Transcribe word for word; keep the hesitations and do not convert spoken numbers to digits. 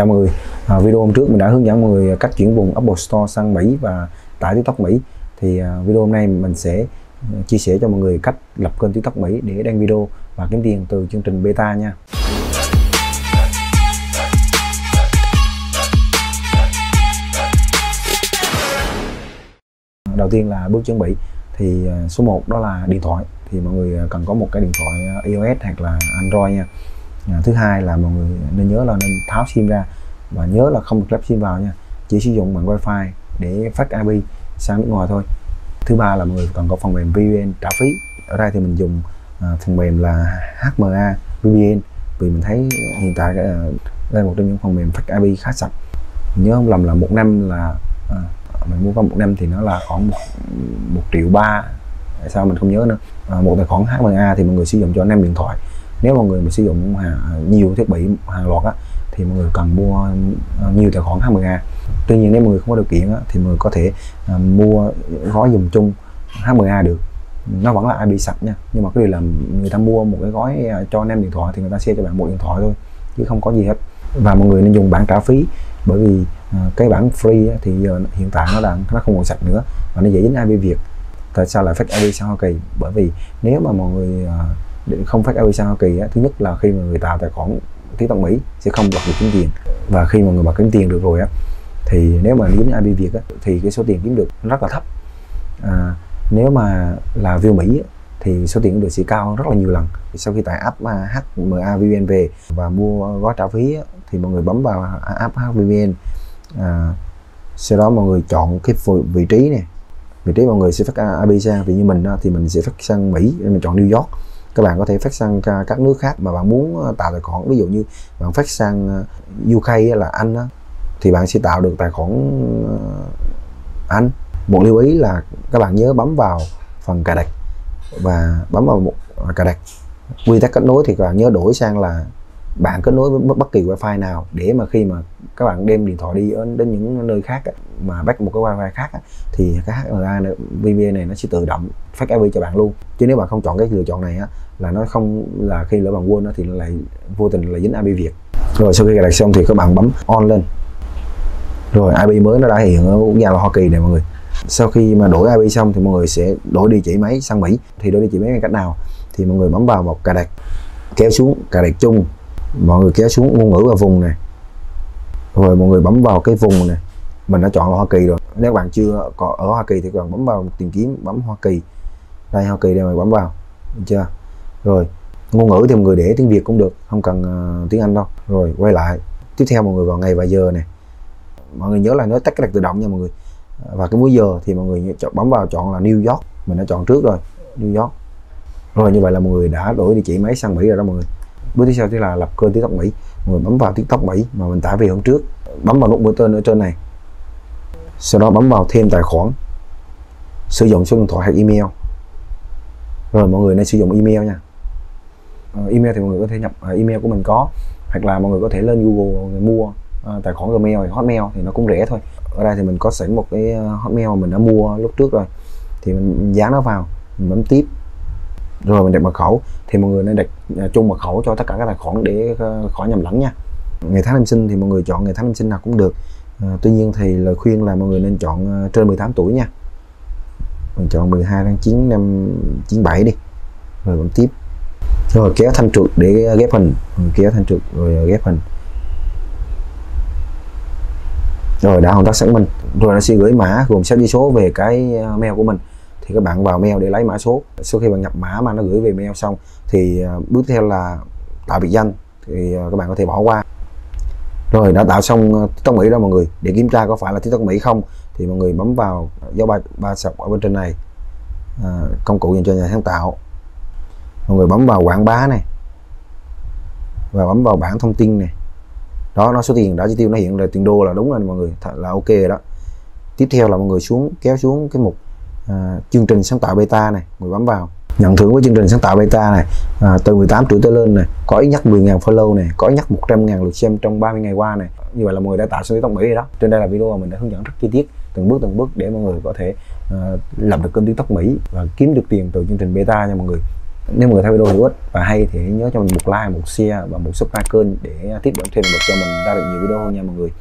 Chào mọi người, à, video hôm trước mình đã hướng dẫn mọi người cách chuyển vùng Apple Store sang Mỹ và tải TikTok Mỹ. Thì à, video hôm nay mình sẽ chia sẻ cho mọi người cách lập kênh TikTok Mỹ để đăng video và kiếm tiền từ chương trình beta nha. Đầu tiên là bước chuẩn bị. Thì số một đó là điện thoại. Thì mọi người cần có một cái điện thoại iOS hoặc là Android nha. À, thứ hai là mọi người nên nhớ là nên tháo sim ra và nhớ là không được lắp sim vào nha, chỉ sử dụng bằng wifi để phát i pê sang nước ngoài thôi. Thứ ba là mọi người còn có phần mềm vê pê en trả phí. Ở đây thì mình dùng à, phần mềm là hát em a vê pê en vì mình thấy hiện tại à, đây là một trong những phần mềm phát i pê khá sạch. Mình nhớ không lầm là một năm là à, mình mua có một năm thì nó là khoảng một, một triệu ba sao mình không nhớ nữa. À, một tài khoản hát em a thì mọi người sử dụng cho năm điện thoại. Nếu mọi người mà sử dụng nhiều thiết bị hàng loạt á, thì mọi người cần mua nhiều tài khoản hát em a. Tuy nhiên nếu mọi người không có điều kiện á, thì mọi người có thể uh, mua gói dùng chung hát em a được. Nó vẫn là i pê sạch nha. Nhưng mà cái điều là người ta mua một cái gói cho năm điện thoại thì người ta share cho bạn một điện thoại thôi, chứ không có gì hết. Và mọi người nên dùng bản trả phí, bởi vì uh, cái bản free á, thì giờ hiện tại nó là nó không còn sạch nữa và nó dễ dính i pê Việt. Tại sao lại fake i pê sang Hoa Kỳ? Bởi vì nếu mà mọi người uh, không phát i pê sang Hoa Kỳ á, thứ nhất là khi mà người tạo tài khoản TikTok Mỹ sẽ không bật được kiếm tiền, và khi mà người bật kiếm tiền được rồi á, thì nếu mà dính i pê Việt á, thì cái số tiền kiếm được rất là thấp. À, nếu mà là view Mỹ á, thì số tiền được sẽ cao rất là nhiều lần. Sau khi tải app hát em a vê pê en về và mua gói trả phí á, thì mọi người bấm vào app hát em a vê pê en, à, sau đó mọi người chọn cái vị trí này, vị trí mọi người sẽ phát i pê sang. Vì như mình á, thì mình sẽ phát sang Mỹ, mình chọn New York. Các bạn có thể phát sang các nước khác mà bạn muốn tạo tài khoản. Ví dụ như bạn phát sang u ca là Anh đó, thì bạn sẽ tạo được tài khoản Anh. Một lưu ý là các bạn nhớ bấm vào phần cài đặt và bấm vào một cài đặt. Quy tắc kết nối thì các bạn nhớ đổi sang là bạn kết nối với bất kỳ wifi nào, để mà khi mà các bạn đem điện thoại đi đến những nơi khác mà bắt một cái wifi khác thì cái hát em a vê pê en này nó sẽ tự động phát i pê cho bạn luôn. Chứ nếu bạn không chọn cái lựa chọn này là nó không, là khi lỡ bạn quên thì nó lại vô tình là dính i pê Việt. Rồi sau khi cài đặt xong thì các bạn bấm on lên, rồi i pê mới nó đã hiện ở quốc gia là Hoa Kỳ này mọi người. Sau khi mà đổi i pê xong thì mọi người sẽ đổi địa chỉ máy sang Mỹ. Thì đổi địa chỉ máy bằng cách nào? Thì mọi người bấm vào một cài đặt, kéo xuống cài đặt chung, mọi người kéo xuống ngôn ngữ và vùng này, rồi mọi người bấm vào cái vùng này. Mình đã chọn là Hoa Kỳ rồi. Nếu bạn chưa có ở Hoa Kỳ thì các bạn bấm vào tìm kiếm, bấm Hoa Kỳ, đây Hoa Kỳ đây mình bấm vào, được chưa? Rồi ngôn ngữ thì mọi người để tiếng Việt cũng được, không cần uh, tiếng Anh đâu. Rồi quay lại, tiếp theo mọi người vào ngày và giờ này, mọi người nhớ là nó tắt cái đặt tự động nha mọi người. Và cái múi giờ thì mọi người bấm vào chọn là New York, mình đã chọn trước rồi New York. Rồi như vậy là mọi người đã đổi địa chỉ máy sang Mỹ rồi đó mọi người. Bước tiếp theo thì là lập kênh TikTok Mỹ. Mọi người bấm vào TikTok Mỹ mà mình tải về hôm trước, bấm vào nút mũi tên ở trên này, sau đó bấm vào thêm tài khoản, sử dụng số điện thoại hay email. Rồi mọi người nên sử dụng email nha. À, email thì mọi người có thể nhập à, email của mình có, hoặc là mọi người có thể lên Google người mua à, tài khoản Gmail hay Hotmail thì nó cũng rẻ thôi. Ở đây thì mình có sẵn một cái Hotmail mà mình đã mua lúc trước rồi, thì mình dán nó vào, mình bấm tiếp. Rồi mình đặt mật khẩu, thì mọi người nên đặt chung mật khẩu cho tất cả các tài khoản để khỏi nhầm lẫn nha. Ngày tháng năm sinh thì mọi người chọn ngày tháng năm sinh nào cũng được. À, tuy nhiên thì lời khuyên là mọi người nên chọn trên mười tám tuổi nha. Mình chọn mười hai tháng chín năm chín bảy đi. Rồi bấm tiếp. Rồi kéo thanh trượt để ghép hình, mình kéo thanh trượt rồi ghép hình. Rồi đã hoàn tất xác minh. Rồi nó sẽ gửi mã gồm sáu chữ số về cái mail của mình. Thì các bạn vào mail để lấy mã số. Sau khi bạn nhập mã mà nó gửi về mail xong thì bước theo là tạo biệt danh, thì các bạn có thể bỏ qua. Rồi đã tạo xong TikTok Mỹ đó mọi người. Để kiểm tra có phải là TikTok Mỹ không thì mọi người bấm vào dấu ba ba sọc ở bên trên này, à, công cụ dành cho nhà sáng tạo. Mọi người bấm vào quảng bá này và bấm vào bảng thông tin này. Đó, nó số tiền đã chi tiêu nó hiện là tiền đô là đúng rồi mọi người, là ok rồi đó. Tiếp theo là mọi người xuống kéo xuống cái mục À, chương trình sáng tạo beta này, người bấm vào nhận thưởng với chương trình sáng tạo beta này, à, từ mười tám tuổi tới lên này, có ít nhất mười nghìn follow này, có ít nhất một trăm nghìn lượt xem trong ba mươi ngày qua này. Như vậy là mọi người đã tạo xong TikTok Mỹ rồi đó. Trên đây là video mà mình đã hướng dẫn rất chi tiết, từng bước từng bước để mọi người có thể à, làm được kênh TikTok Mỹ và kiếm được tiền từ chương trình beta nha mọi người. Nếu mọi người thấy video hữu ích và hay thì hãy nhớ cho mình một like, một share và một subscribe kênh để tiếp tục thêm được cho mình ra được nhiều video hơn nha mọi người.